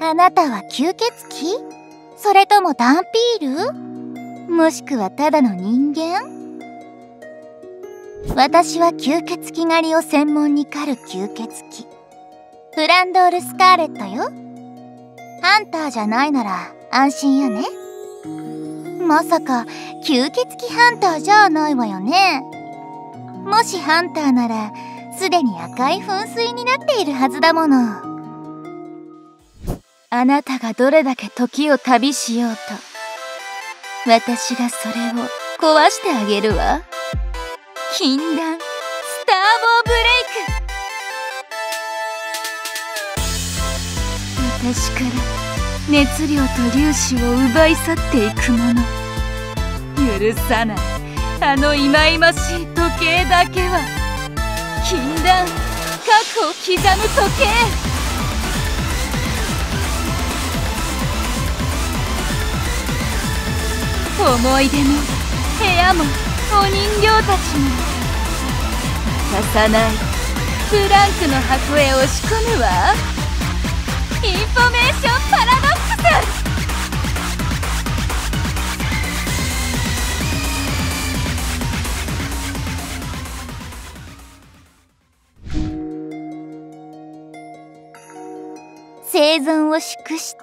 あなたは吸血鬼？それともダンピール？もしくはただの人間？私は吸血鬼狩りを専門に狩る吸血鬼フランドール・スカーレットよ。ハンターじゃないなら安心やね。まさか吸血鬼ハンターじゃないわよね。もしハンターならすでに赤い噴水になっているはずだもの。あなたがどれだけ時を旅しようと、私がそれを壊してあげるわ。禁断スターボーブレイク。私から熱量と粒子を奪い去っていくもの、許さない。あの忌々しい時計だけは禁断、過去を刻む時計。思い出も部屋もお人形たちも渡さない。ブランクの箱へ押し込むわ。インフォメーションパラドックス。生存を祝して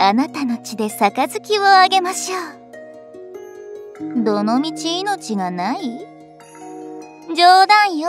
あなたの血で杯をあげましょう。どのみち命がない？冗談よ。